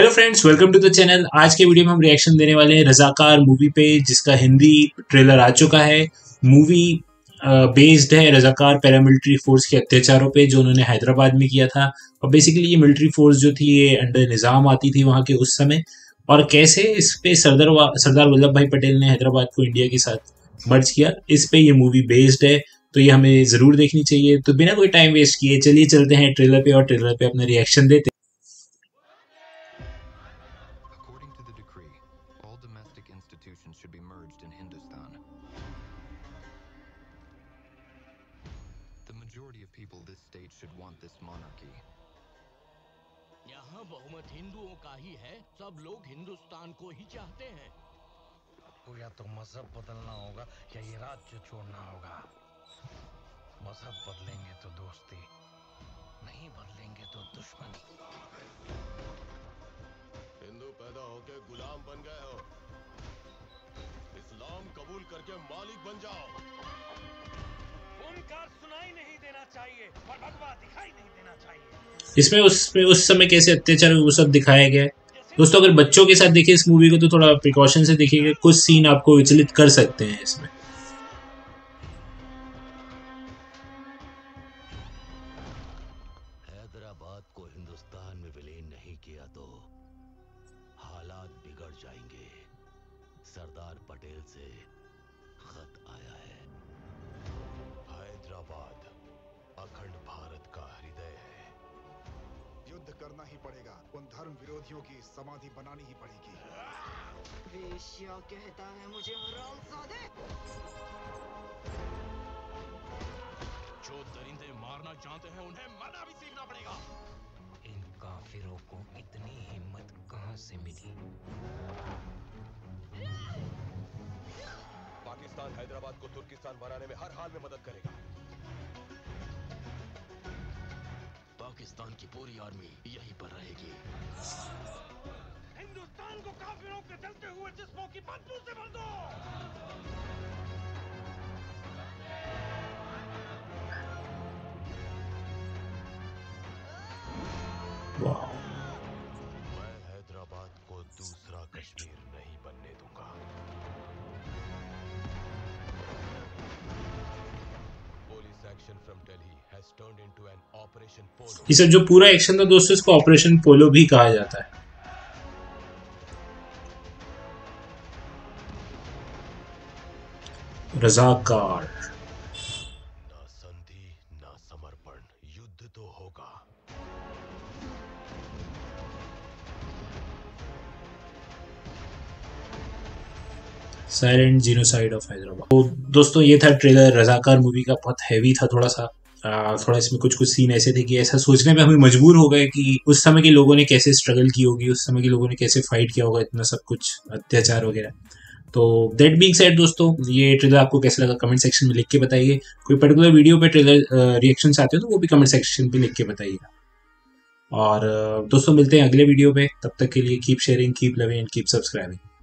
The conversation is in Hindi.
Hello friends, welcome to the channel. आज के वीडियो में हम रिएक्शन देने वाले हैं रज़ाकार मूवी पे, जिसका हिंदी ट्रेलर आ चुका है। मूवी बेस्ड है रज़ाकार पैरामिलिट्री फोर्स के अत्याचारों पे जो उन्होंने हैदराबाद में किया था। और बेसिकली ये मिलिट्री फोर्स जो थी ये अंडर निज़ाम आती थी वहाँ के उस समय, और कैसे इस पे सरदार वल्लभ भाई पटेल ने हैदराबाद को इंडिया के साथ मर्ज किया, इस पे ये मूवी बेस्ड है। तो ये हमें ज़रूर देखनी चाहिए। तो बिना कोई टाइम वेस्ट किए चलिए चलते हैं ट्रेलर पे, और ट्रेलर पे अपना रिएक्शन देते हैं। Institutions should be merged in Hindustan. The majority of people this state should want this monarchy. यहाँ बहुमत हिंदुओं का ही है, सब लोग हिंदुस्तान को ही चाहते हैं। तो या तो मजहब बदलना होगा या ये राज्य छोड़ना होगा। मजहब बदलेंगे तो दोस्ती, नहीं बदलेंगे तो दुश्मनी। हिंदू पैदा होके गुलाम बन गए हो, इस्लाम कबूल करके मालिक बन जाओ। उनका सुनाई नहीं देना चाहिए और बदवा दिखाई नहीं देना चाहिए। इसमें उस समय कैसे अत्याचार वो सब दिखाया गया है। दोस्तों, अगर बच्चों के साथ देखें इस मूवी को तो थोड़ा प्रिकॉशन से देखिएगा, कुछ सीन आपको विचलित कर सकते हैं इसमें। हैदराबाद को हिंदुस्तान में विलीन नहीं किया तो हालात बिगड़ जाएंगे। सरदार पटेल से खत आया है। हैदराबाद अखंड भारत का हृदय है। युद्ध करना ही पड़ेगा, उन धर्म विरोधियों की समाधि बनानी ही पड़ेगी। वेश्या कहता है मुझे हरामजादे। जो दरिंदे मारना जानते हैं उन्हें मरना भी सीखना पड़ेगा। इन काफिरों को इतनी हिम्मत कहां से मिली। पाकिस्तान हैदराबाद को तुर्किस्तान बनाने में हर हाल में मदद करेगा। पाकिस्तान की पूरी आर्मी यहीं पर रहेगी। हिंदुस्तान को काफिरों के जलते हुए जिस्मों की बदबू से भर दो। मैं हैदराबाद को दूसरा कश्मीर नहीं बनने दूंगा। ये सब जो पूरा एक्शन था दोस्तों, इसको ऑपरेशन पोलो भी कहा जाता है। रज़ाकार ना संधि ना समर्पण, युद्ध तो होगा। Silent genocide of Hyderabad. तो दोस्तों ये था ट्रेलर रज़ाकार मूवी का। बहुत हैवी था थोड़ा सा, थोड़ा इसमें कुछ सीन ऐसे थे कि ऐसा सोचने पे हमें मजबूर हो गए कि उस समय के लोगों ने कैसे स्ट्रगल की होगी, उस समय के लोगों ने कैसे फाइट किया होगा, इतना सब कुछ अत्याचार वगैरह। तो दैट बीइंग सेड दोस्तों, ये ट्रेलर आपको कैसा लगा कमेंट सेक्शन में लिख के बताइए। कोई पर्टिकुलर वीडियो पे ट्रेलर रिएक्शन आते हो तो वो भी कमेंट सेक्शन पे लिख के बताइएगा। और दोस्तों मिलते हैं अगले वीडियो पे, तब तक के लिए keep sharing, keep loving and keep subscribing.